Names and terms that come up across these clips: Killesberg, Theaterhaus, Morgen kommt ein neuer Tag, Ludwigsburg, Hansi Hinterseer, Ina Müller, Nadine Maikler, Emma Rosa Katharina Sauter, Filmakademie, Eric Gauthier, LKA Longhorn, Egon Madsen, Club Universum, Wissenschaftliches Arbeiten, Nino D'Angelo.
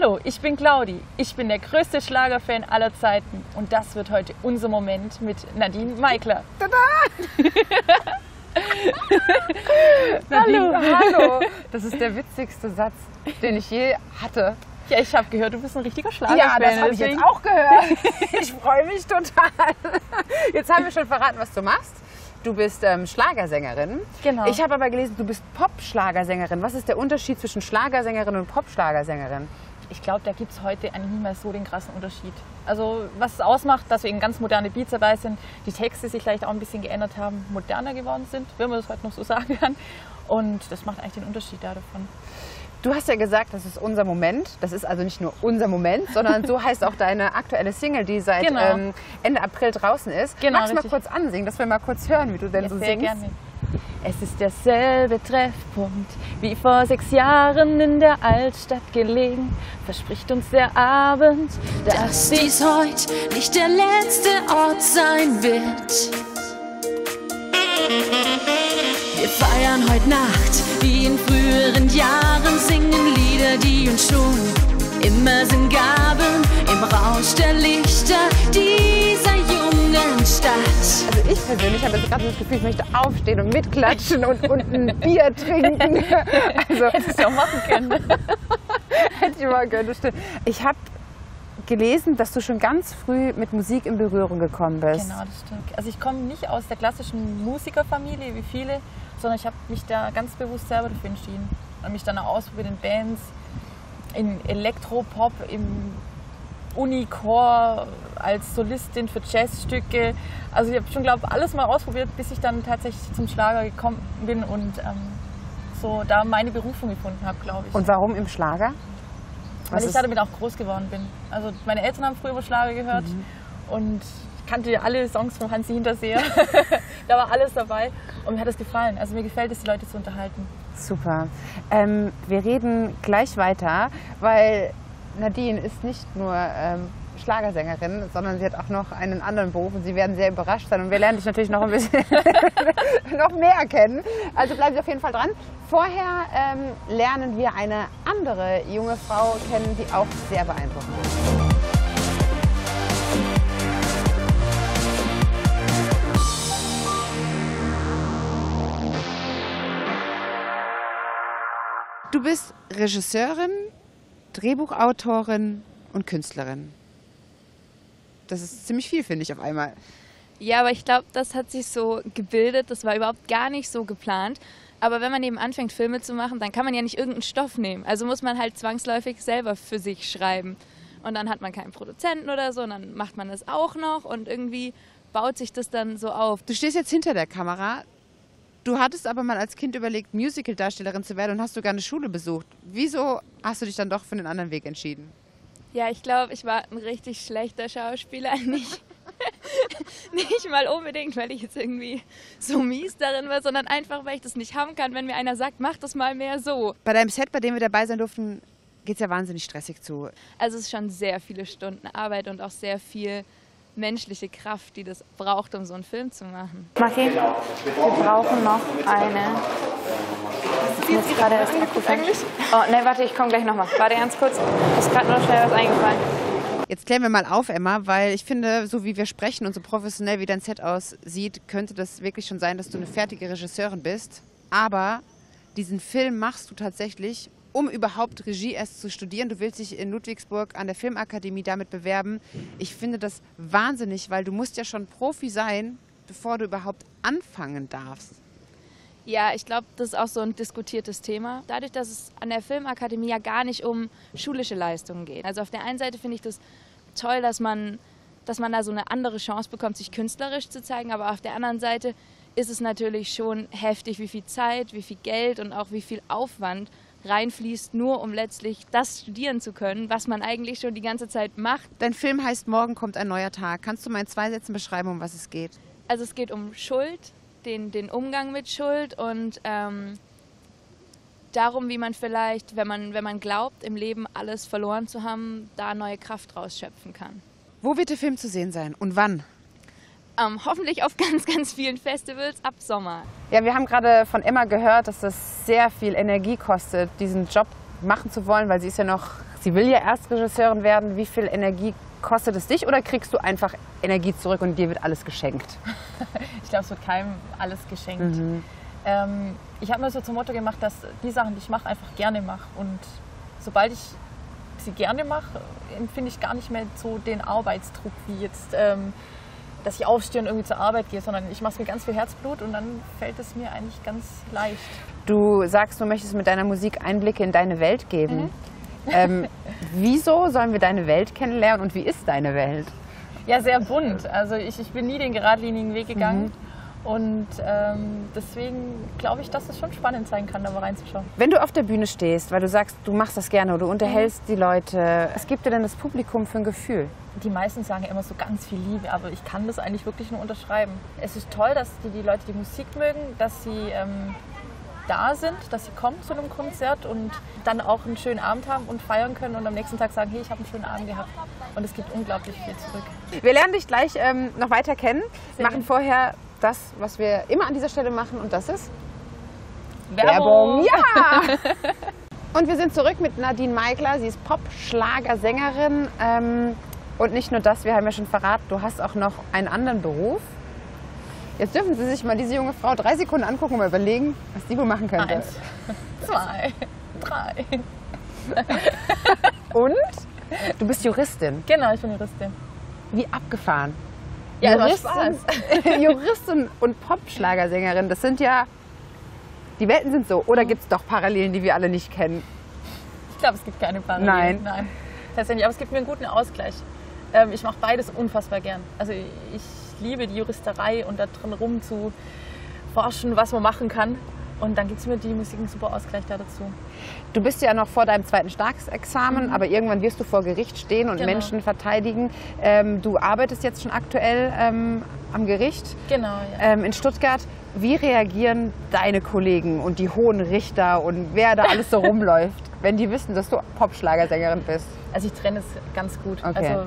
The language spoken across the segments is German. Hallo, ich bin Claudi. Ich bin der größte Schlagerfan aller Zeiten und das wird heute unser Moment mit Nadine Maikler. Tada! Nadine, hallo. Das ist der witzigste Satz, den ich je hatte. Ja, ich habe gehört, du bist ein richtiger Schlagerfan. Ja, das habe ich jetzt auch gehört. Ich freue mich total. Jetzt haben wir schon verraten, was du machst. Du bist Schlagersängerin. Genau. Ich habe aber gelesen, du bist Pop-Schlagersängerin. Was ist der Unterschied zwischen Schlagersängerin und Pop-Schlagersängerin? Ich glaube, da gibt es heute eigentlich nicht mehr so den krassen Unterschied. Also was es ausmacht, dass wir eben ganz moderne Beats dabei sind, die Texte sich vielleicht auch ein bisschen geändert haben, moderner geworden sind, wenn man das heute noch so sagen kann. Und das macht eigentlich den Unterschied davon. Du hast ja gesagt, das ist unser Moment. Das ist also nicht nur unser Moment, sondern so heißt auch deine aktuelle Single, die seit Ende April draußen ist. Genau, magst du mal kurz ansingen, dass wir mal kurz hören, wie du denn so singst? Sehr gerne. Es ist derselbe Treffpunkt, wie vor 6 Jahren in der Altstadt gelegen. Verspricht uns der Abend, dass dies heute nicht der letzte Ort sein wird. Wir feiern heute Nacht wie in früheren Jahren, singen Lieder, die uns schon immer Sinn gaben, im Rausch der Lichter dieser jungen Stadt. Also ich persönlich habe jetzt gerade das Gefühl, ich möchte aufstehen und mitklatschen und ein Bier trinken. Also, hättest du ja auch machen können. Hätte ich mal können, das stimmt. Ich habe gelesen, dass du schon ganz früh mit Musik in Berührung gekommen bist. Genau, das stimmt. Also ich komme nicht aus der klassischen Musikerfamilie wie viele, sondern ich habe mich da ganz bewusst selber dafür entschieden und mich dann auch ausprobiert in Bands, in Elektropop, im Unichor, als Solistin für Jazzstücke. Also ich habe schon, glaube ich, alles mal ausprobiert, bis ich dann tatsächlich zum Schlager gekommen bin und so da meine Berufung gefunden habe, glaube ich. Und warum im Schlager? Weil ich damit auch groß geworden bin. Also meine Eltern haben früher über Schlager gehört und ich kannte alle Songs von Hansi Hinterseer. Da war alles dabei und mir hat es gefallen. Also mir gefällt es, die Leute zu unterhalten. Super. Wir reden gleich weiter, weil Nadine ist nicht nur Schlagersängerin, sondern sie hat auch noch einen anderen Beruf und sie werden sehr überrascht sein. Und wir lernen dich natürlich noch ein bisschen noch mehr kennen. Also bleiben Sie auf jeden Fall dran. Vorher lernen wir eine andere junge Frau kennen, die auch sehr beeindruckend ist. Du bist Regisseurin, Drehbuchautorin und Künstlerin. Das ist ziemlich viel, finde ich, auf einmal. Ja, aber ich glaube, das hat sich so gebildet. Das war überhaupt gar nicht so geplant. Aber wenn man eben anfängt, Filme zu machen, dann kann man ja nicht irgendeinen Stoff nehmen. Also muss man halt zwangsläufig selber für sich schreiben. Und dann hat man keinen Produzenten oder so. Und dann macht man das auch noch. Und irgendwie baut sich das dann so auf. Du stehst jetzt hinter der Kamera. Du hattest aber mal als Kind überlegt, Musical-Darstellerin zu werden und hast sogar eine Schule besucht. Wieso hast du dich dann doch für einen anderen Weg entschieden? Ja, ich glaube, ich war ein richtig schlechter Schauspieler. Nicht mal unbedingt, weil ich jetzt irgendwie so mies darin war, sondern einfach, weil ich das nicht haben kann, wenn mir einer sagt, mach das mal mehr so. Bei deinem Set, bei dem wir dabei sein durften, geht es ja wahnsinnig stressig zu. Also es ist schon sehr viele Stunden Arbeit und auch sehr viel menschliche Kraft, die das braucht, um so einen Film zu machen. Martin, wir brauchen noch eine... Jetzt gerade erst eigentlich? Oh, ne, warte, ich komme gleich nochmal. Warte ganz kurz. Ist gerade noch schnell was eingefallen. Jetzt klären wir mal auf, Emma, weil ich finde, so wie wir sprechen und so professionell wie dein Set aussieht, könnte das wirklich schon sein, dass du eine fertige Regisseurin bist. Aber diesen Film machst du tatsächlich, um überhaupt Regie erst zu studieren. Du willst dich in Ludwigsburg an der Filmakademie damit bewerben. Ich finde das wahnsinnig, weil du musst ja schon Profi sein, bevor du überhaupt anfangen darfst. Ja, ich glaube, das ist auch so ein diskutiertes Thema. Dadurch, dass es an der Filmakademie ja gar nicht um schulische Leistungen geht. Also auf der einen Seite finde ich das toll, dass man da so eine andere Chance bekommt, sich künstlerisch zu zeigen. Aber auf der anderen Seite ist es natürlich schon heftig, wie viel Zeit, wie viel Geld und auch wie viel Aufwand reinfließt, nur um letztlich das studieren zu können, was man eigentlich schon die ganze Zeit macht. Dein Film heißt Morgen kommt ein neuer Tag. Kannst du mal in 2 Sätzen beschreiben, um was es geht? Also es geht um Schuld. Den Umgang mit Schuld und darum, wie man vielleicht, wenn man glaubt, im Leben alles verloren zu haben, da neue Kraft rausschöpfen kann. Wo wird der Film zu sehen sein und wann? Hoffentlich auf ganz, ganz vielen Festivals ab Sommer. Ja, wir haben gerade von Emma gehört, dass das sehr viel Energie kostet, diesen Job machen zu wollen, weil sie ist ja noch sie will ja erst Regisseurin werden, wie viel Energie kostet es dich oder kriegst du einfach Energie zurück und dir wird alles geschenkt? Ich glaube, es wird keinem alles geschenkt. Mhm. Ich habe mir so zum Motto gemacht, dass die Sachen, die ich mache, einfach gerne mache. Und sobald ich sie gerne mache, empfinde ich gar nicht mehr so den Arbeitsdruck wie jetzt, dass ich aufstehe und irgendwie zur Arbeit gehe, sondern ich mache es mit ganz viel Herzblut und dann fällt es mir eigentlich ganz leicht. Du sagst, du möchtest mit deiner Musik Einblicke in deine Welt geben. Mhm. Wieso sollen wir deine Welt kennenlernen und wie ist deine Welt? Ja, sehr bunt. Also ich bin nie den geradlinigen Weg gegangen. Mhm. Und deswegen glaube ich, dass es schon spannend sein kann, da mal reinzuschauen. Wenn du auf der Bühne stehst, weil du sagst, du machst das gerne oder du unterhältst die Leute, was gibt dir denn das Publikum für ein Gefühl? Die meisten sagen ja immer so ganz viel Liebe, aber ich kann das eigentlich wirklich nur unterschreiben. Es ist toll, dass die Leute die Musik mögen, dass sie da sind, dass sie kommen zu einem Konzert und dann auch einen schönen Abend haben und feiern können und am nächsten Tag sagen, hey, ich habe einen schönen Abend gehabt. Und es gibt unglaublich viel zurück. Wir lernen dich gleich noch weiter kennen. Wir machen vorher das, was wir immer an dieser Stelle machen, und das ist Werbung. Ja! Und wir sind zurück mit Nadine Maikler. Sie ist Pop-Schlagersängerin. Und nicht nur das, wir haben ja schon verraten, du hast auch noch einen anderen Beruf. Jetzt dürfen Sie sich mal diese junge Frau 3 Sekunden angucken und mal überlegen, was die wohl machen könnte. 1, 2, 3. Und? Du bist Juristin. Genau, ich bin Juristin. Wie abgefahren. Ja, Juristin, Juristin und Popschlagersängerin, das sind ja, die Welten sind so. Oder gibt es doch Parallelen, die wir alle nicht kennen? Ich glaube, es gibt keine Parallelen. Nein. Nein. Tatsächlich, aber es gibt mir einen guten Ausgleich. Ich mache beides unfassbar gern. Also ich liebe die Juristerei und da drin rum zu forschen, was man machen kann. Und dann gibt es mir die Musik einen super Ausgleich da dazu. Du bist ja noch vor deinem 2. Staatsexamen, aber irgendwann wirst du vor Gericht stehen und genau. Menschen verteidigen. Du arbeitest jetzt schon aktuell am Gericht. Genau, ja. In Stuttgart. Wie reagieren deine Kollegen und die hohen Richter und wer da alles so rumläuft, wenn die wissen, dass du Popschlagersängerin bist? Also ich trenne es ganz gut. Okay. Also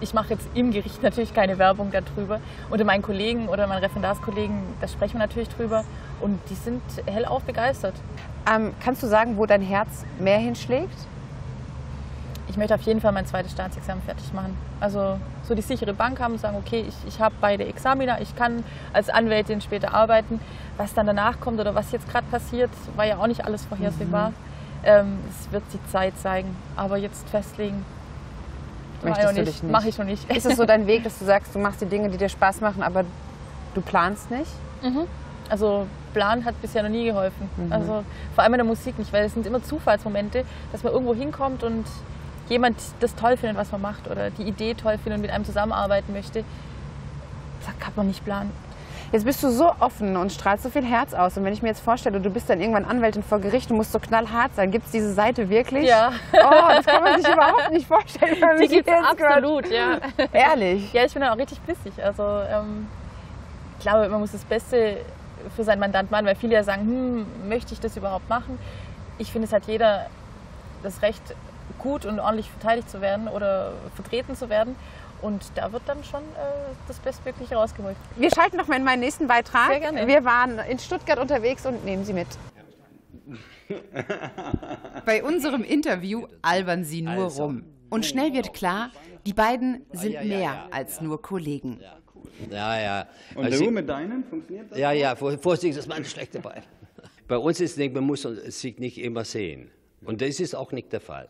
ich mache jetzt im Gericht natürlich keine Werbung darüber. Unter meinen Kollegen oder meinen Referendarskollegen, da sprechen wir natürlich drüber. Und die sind hellauf begeistert. Kannst du sagen, wo dein Herz mehr hinschlägt? Ich möchte auf jeden Fall mein 2. Staatsexamen fertig machen. Also so die sichere Bank haben und sagen, okay, ich habe beide Examina, ich kann als Anwältin später arbeiten. Was dann danach kommt oder was jetzt gerade passiert, war ja auch nicht alles vorhersehbar. Es wird die Zeit zeigen, aber jetzt festlegen. Möchtest du dich nicht? Mache ich noch nicht. Ist es so dein Weg, dass du sagst, du machst die Dinge, die dir Spaß machen, aber du planst nicht? Mhm. Also Plan hat bisher noch nie geholfen. Mhm. Also vor allem in der Musik nicht, weil es sind immer Zufallsmomente, dass man irgendwo hinkommt und jemand das toll findet, was man macht oder die Idee toll findet und mit einem zusammenarbeiten möchte. Da kann man nicht planen. Jetzt bist du so offen und strahlst so viel Herz aus. Und wenn ich mir jetzt vorstelle, du bist dann irgendwann Anwältin vor Gericht und musst so knallhart sein, gibt es diese Seite wirklich? Ja. Oh, das kann man sich überhaupt nicht vorstellen. Die gibt es absolut, ja. Ehrlich? Ja, ich bin dann auch richtig bissig. Also ich glaube, man muss das Beste für seinen Mandant machen, weil viele ja sagen, möchte ich das überhaupt machen? Ich finde, es hat jeder das Recht, gut und ordentlich verteidigt zu werden oder vertreten zu werden. Und da wird dann schon das Bestmögliche rausgeholt. Wir schalten noch mal in meinen nächsten Beitrag. Sehr gerne. Wir waren in Stuttgart unterwegs und nehmen Sie mit. Bei unserem Interview albern sie nur rum. Und schnell wird klar, die beiden sind mehr als nur Kollegen. Ja, cool. Und also nur mit deinen? Funktioniert das? Ja, ja, vorsichtig, das ist meine schlechte Beine. Bei uns ist nicht, man muss sich nicht immer sehen. Und das ist auch nicht der Fall.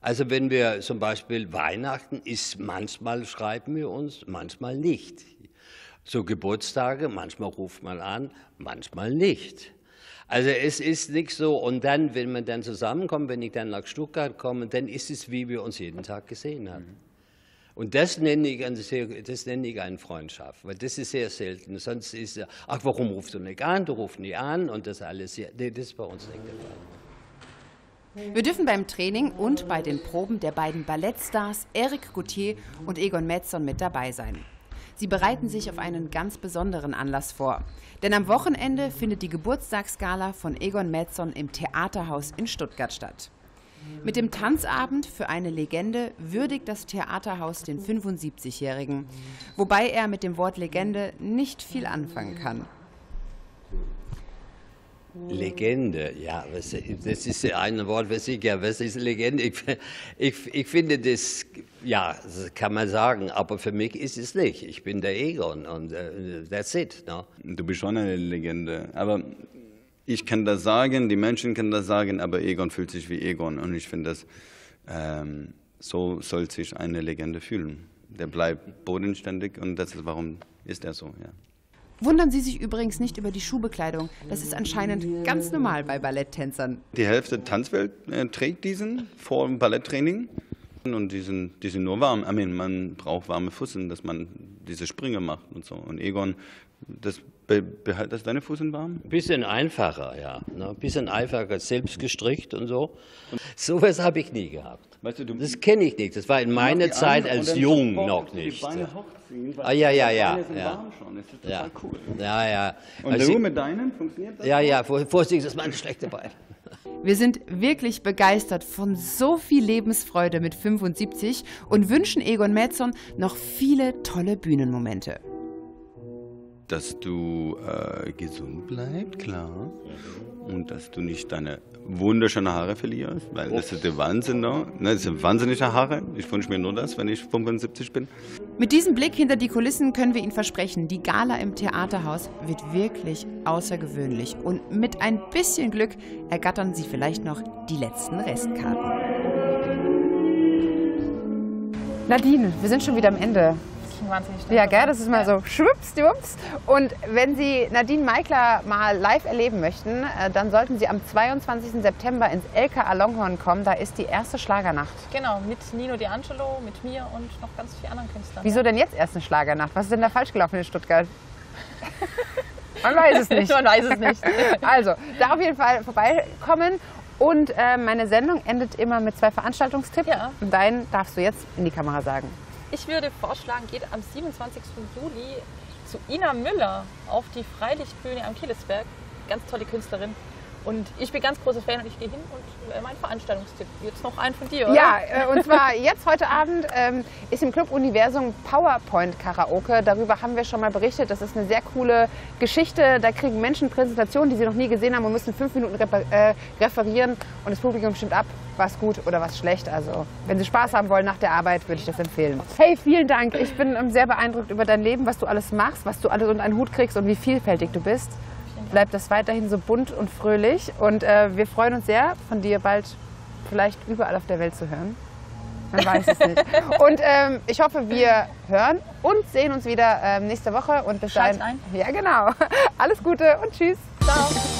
Also wenn wir zum Beispiel Weihnachten ist, manchmal schreiben wir uns, manchmal nicht. So Geburtstage, manchmal ruft man an, manchmal nicht. Also es ist nicht so. Und dann, wenn wir dann zusammenkommen, wenn ich dann nach Stuttgart komme, dann ist es, wie wir uns jeden Tag gesehen haben. Und das nenne ich eine Freundschaft, weil das ist sehr selten. Sonst ist ja, ach, warum rufst du nicht an? Du rufst nie an und das alles. Nee, das ist bei uns nicht der Fall. Wir dürfen beim Training und bei den Proben der beiden Ballettstars Eric Gauthier und Egon Madsen mit dabei sein. Sie bereiten sich auf einen ganz besonderen Anlass vor. Denn am Wochenende findet die Geburtstagsgala von Egon Madsen im Theaterhaus in Stuttgart statt. Mit dem Tanzabend für eine Legende würdigt das Theaterhaus den 75-Jährigen. Wobei er mit dem Wort Legende nicht viel anfangen kann. Legende, ja, das ist ein Wort, was ich, ja, was ist Legende? Ich finde das, ja, das kann man sagen, aber für mich ist es nicht. Ich bin der Egon und that's it. No? Du bist schon eine Legende, aber ich kann das sagen, die Menschen können das sagen, aber Egon fühlt sich wie Egon und ich finde, so soll sich eine Legende fühlen. Der bleibt bodenständig und das ist, warum ist er so, ja. Wundern Sie sich übrigens nicht über die Schuhbekleidung. Das ist anscheinend ganz normal bei Balletttänzern. Die Hälfte der Tanzwelt trägt diesen vor dem Balletttraining. Und die sind nur warm. I mean, man braucht warme Füße, dass man diese Sprünge macht und so. Und Egon, das deine Füße warm? Ein bisschen einfacher, ja. Ein bisschen einfacher, selbst gestrickt und so. Sowas habe ich nie gehabt. Weißt du, das kenne ich nicht. Das war in meiner Zeit als jung noch nicht. Die Beine hochziehen, weil die Beine sind warm schon. Das ist total cool. Ja, ja. Und also du mit deinen? Funktioniert das? Ja, ja. Vorsicht, das ist meine schlechte Beine. Wir sind wirklich begeistert von so viel Lebensfreude mit 75 und wünschen Egon Madsen noch viele tolle Bühnenmomente. Dass du gesund bleibst, klar. Und dass du nicht deine wunderschönen Haare verlierst, weil das ist der Wahnsinn da. Das sind wahnsinnige Haare. Ich wünsche mir nur das, wenn ich 75 bin. Mit diesem Blick hinter die Kulissen können wir Ihnen versprechen, die Gala im Theaterhaus wird wirklich außergewöhnlich. Und mit ein bisschen Glück ergattern Sie vielleicht noch die letzten Restkarten. Nadine, wir sind schon wieder am Ende. Ja, gell, das ist mal so schwuppsdiwupps. Und wenn Sie Nadine Maikler mal live erleben möchten, dann sollten Sie am 22. September ins LKA Longhorn kommen. Da ist die erste Schlagernacht. Genau, mit Nino D'Angelo, mit mir und noch ganz vielen anderen Künstlern. Wieso denn jetzt erst eine Schlagernacht? Was ist denn da falsch gelaufen in Stuttgart? Man weiß es nicht. Man weiß es nicht. Also, da auf jeden Fall vorbeikommen. Und meine Sendung endet immer mit 2 Veranstaltungstipps. Ja. Und deinen darfst du jetzt in die Kamera sagen. Ich würde vorschlagen, geht am 27. Juli zu Ina Müller auf die Freilichtbühne am Killesberg. Ganz tolle Künstlerin. Und ich bin ganz großer Fan und ich gehe hin und mein Veranstaltungstipp. Jetzt noch einen von dir, oder? Ja, und zwar jetzt heute Abend ist im Club Universum PowerPoint-Karaoke. Darüber haben wir schon mal berichtet. Das ist eine sehr coole Geschichte. Da kriegen Menschen Präsentationen, die sie noch nie gesehen haben und müssen 5 Minuten referieren. Und das Publikum stimmt ab, was gut oder was schlecht. Also, wenn Sie Spaß haben wollen nach der Arbeit, würde ich das empfehlen. Hey, vielen Dank. Ich bin sehr beeindruckt über dein Leben, was du alles machst, was du alles unter einen Hut kriegst und wie vielfältig du bist. Bleibt das weiterhin so bunt und fröhlich und wir freuen uns sehr, von dir bald vielleicht überall auf der Welt zu hören. Man weiß es nicht. Und ich hoffe, wir hören und sehen uns wieder nächste Woche und bis dahin. Ja, genau. Alles Gute und tschüss. Ciao.